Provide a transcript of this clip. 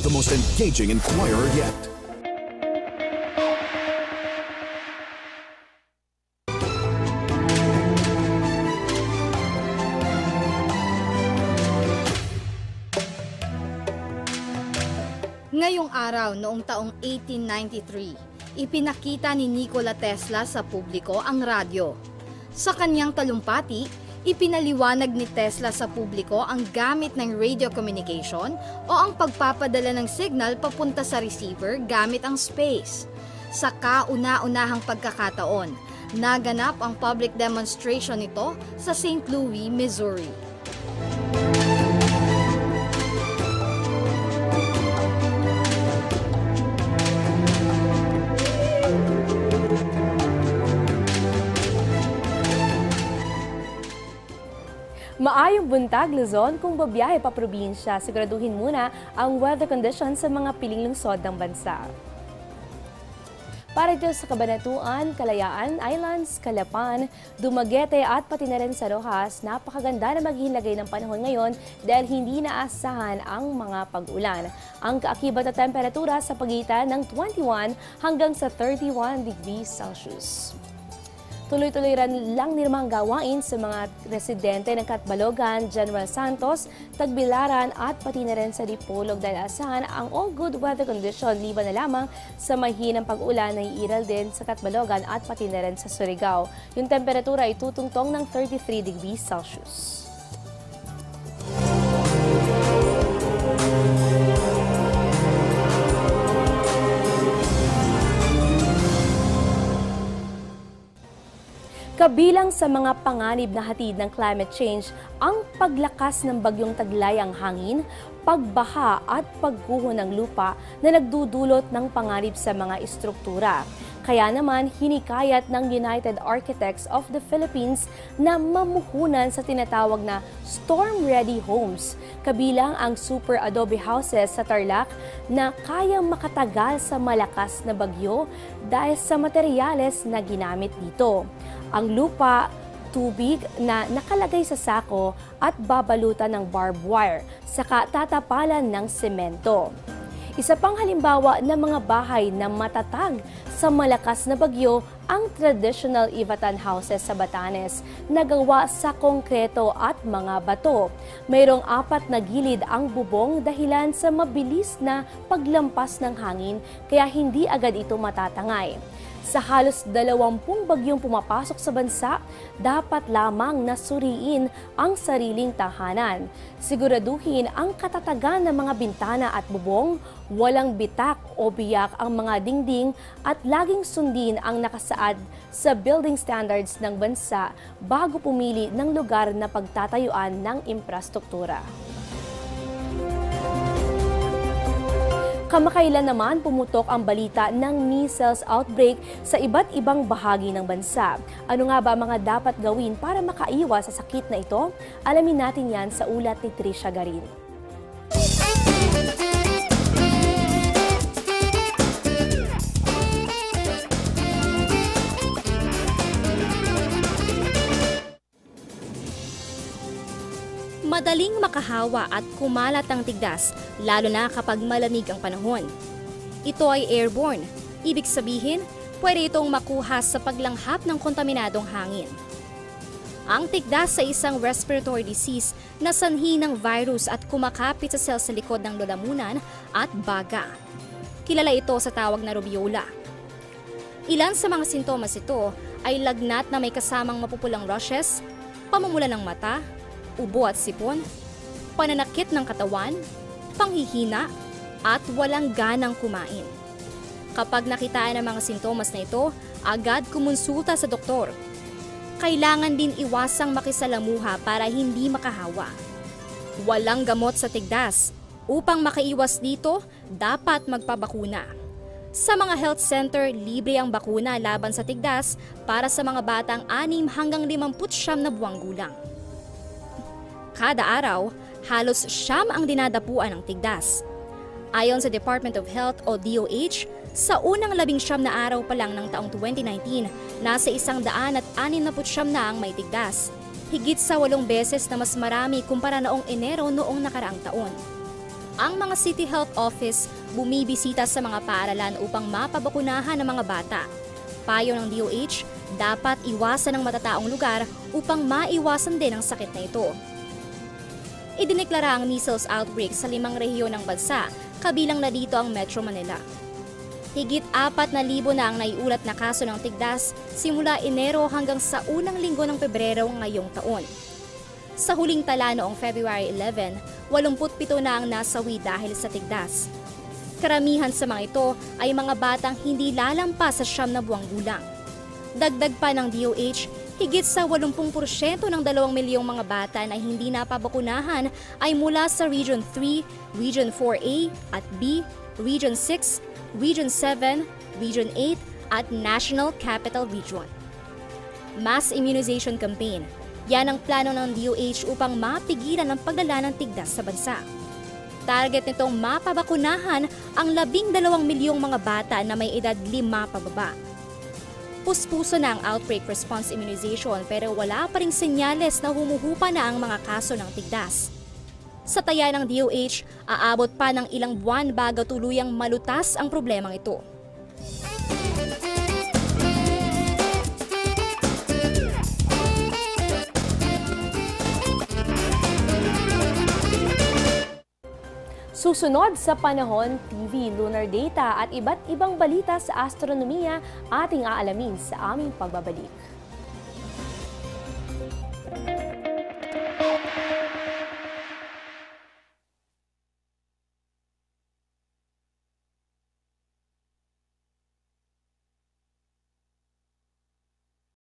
The most engaging inquirer yet. Ngayong araw noong taong 1893, ipinakita ni Nikola Tesla sa publiko ang radyo. Sa kanyang talumpati, ipinaliwanag ni Tesla sa publiko ang gamit ng radio communication o ang pagpapadala ng signal papunta sa receiver gamit ang space. Sa kauna-unahang pagkakataon, naganap ang public demonstration nito sa St. Louis, Missouri. Maayong buntag, Luzon, kung babiyahe pa probinsya, siguraduhin muna ang weather condition sa mga piling lungsod ng bansa. Para dito sa Kabanatuan, Kalayaan Islands, Calapan, Dumaguete at Patin-aren San Rohas, napakaganda na maghilagay ng panahon ngayon dahil hindi naasahan ang mga pag-ulan. Ang kaakibat na temperatura sa pagitan ng 21 hanggang sa 31 degrees Celsius. Tuloy-tuloy lang nirmang gawain sa mga residente ng Katbalogan, General Santos, Tagbilaran at pati na rin sa Dipolog, Dalasan ang all good weather condition liban na lamang sa mahinang pag-ulan na iiral din sa Katbalogan at pati na rin sa Surigao. Yung temperatura ay tutungtong ng 33 degrees Celsius. Kabilang sa mga panganib na hatid ng climate change, ang paglakas ng bagyong taglayang hangin, pagbaha at pagguho ng lupa na nagdudulot ng panganib sa mga istruktura. Kaya naman, hinikayat ng United Architects of the Philippines na mamuhunan sa tinatawag na storm-ready homes, kabilang ang super adobe houses sa Tarlac na kayang makatagal sa malakas na bagyo dahil sa materyales na ginamit dito. Ang lupa, tubig na nakalagay sa sako at babalutan ng barbed wire, saka tatapalan ng semento. Isa pang halimbawa ng mga bahay na matatag sa malakas na bagyo ang traditional Ivatan houses sa Batanes na gawa sa kongkreto at mga bato. Mayroong apat na gilid ang bubong dahilan sa mabilis na paglampas ng hangin kaya hindi agad ito matatangay. Sa halos 20 bagyong pumapasok sa bansa, dapat lamang nasuriin ang sariling tahanan. Siguraduhin ang katatagan ng mga bintana at bubong, walang bitak o biyak ang mga dingding at laging sundin ang nakasaad sa building standards ng bansa bago pumili ng lugar na pagtatayuan ng infrastruktura. Kamakailan naman pumutok ang balita ng measles outbreak sa iba't ibang bahagi ng bansa. Ano nga ba mga dapat gawin para makaiwas sa sakit na ito? Alamin natin yan sa ulat ni Trisha Garin. Madaling makahawa at kumalat ang tigdas, lalo na kapag malamig ang panahon. Ito ay airborne, ibig sabihin, pwede itong makuha sa paglanghap ng kontaminadong hangin. Ang tigdas ay isang respiratory disease na sanhi ng virus at kumakapit sa cell sa likod ng lalamunan at baga. Kilala ito sa tawag na rubiola. Ilan sa mga sintomas ito ay lagnat na may kasamang mapupulang rashes, pamumula ng mata, ubo at sipon, pananakit ng katawan, panghihina, at walang ganang kumain. Kapag nakitaan ang mga sintomas na ito, agad kumonsulta sa doktor. Kailangan din iwasang makisalamuha para hindi makahawa. Walang gamot sa tigdas. Upang makaiwas dito, dapat magpabakuna. Sa mga health center, libre ang bakuna laban sa tigdas para sa mga batang 6 hanggang 59 na buwang gulang. Kada araw, halos 9 ang dinadapuan ng tigdas. Ayon sa Department of Health o DOH, sa unang 19 na araw pa lang ng taong 2019, nasa 169 na ang may tigdas. Higit sa 8 beses na mas marami kumpara noong Enero noong nakaraang taon. Ang mga City Health Office bumibisita sa mga paaralan upang mapabakunahan ang mga bata. Payo ng DOH, dapat iwasan ang matataong lugar upang maiwasan din ang sakit na ito. Idineklara ang measles outbreak sa 5 rehiyon ng bansa, kabilang na dito ang Metro Manila. Higit 4,000 na ang naiulat na kaso ng tigdas simula Enero hanggang sa unang linggo ng Pebrero ngayong taon. Sa huling tala noong February 11, 87 na ang nasawi dahil sa tigdas. Karamihan sa mga ito ay mga batang hindi lalampas sa 9 na buwang gulang. Dagdag pa ng DOH, higit sa 80% ng 2 milyong mga bata na hindi napabakunahan ay mula sa Region 3, Region 4A at B, Region 6, Region 7, Region 8 at National Capital Region. Mass Immunization Campaign. Yan ang plano ng DOH upang mapigilan ang paglala ng tigdas sa bansa. Target nitong mapabakunahan ang 12 milyong mga bata na may edad 5 pababa. Puspuso na ang outbreak response immunization pero wala pa ring senyales na humuhupa na ang mga kaso ng tigdas. Sa taya ng DOH, aabot pa ng ilang buwan bago tuluyang malutas ang problemang ito. Susunod sa Panahon TV, lunar data at iba't ibang balita sa astronomiya ating aalamin sa aming pagbabalik.